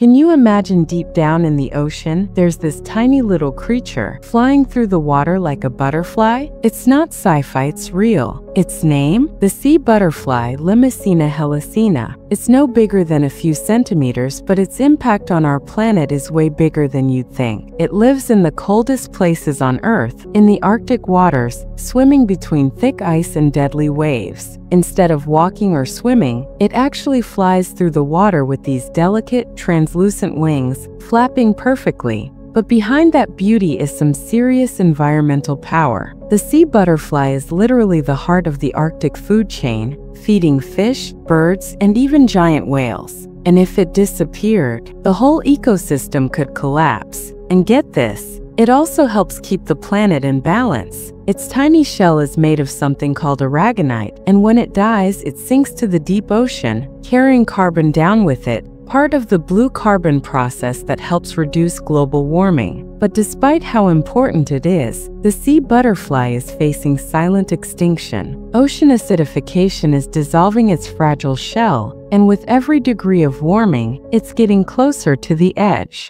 Can you imagine deep down in the ocean, there's this tiny little creature flying through the water like a butterfly? It's not sci-fi, it's real. Its name? The sea butterfly Limacina helicina. It's no bigger than a few centimeters, but its impact on our planet is way bigger than you'd think. It lives in the coldest places on Earth, in the Arctic waters, swimming between thick ice and deadly waves. Instead of walking or swimming, it actually flies through the water with these delicate, translucent wings, flapping perfectly. But behind that beauty is some serious environmental power. The sea butterfly is literally the heart of the Arctic food chain, feeding fish, birds, and even giant whales. And if it disappeared, the whole ecosystem could collapse. And get this, it also helps keep the planet in balance. Its tiny shell is made of something called aragonite, and when it dies, it sinks to the deep ocean, carrying carbon down with it, part of the blue carbon process that helps reduce global warming. But despite how important it is, the sea butterfly is facing silent extinction. Ocean acidification is dissolving its fragile shell, and with every degree of warming, it's getting closer to the edge.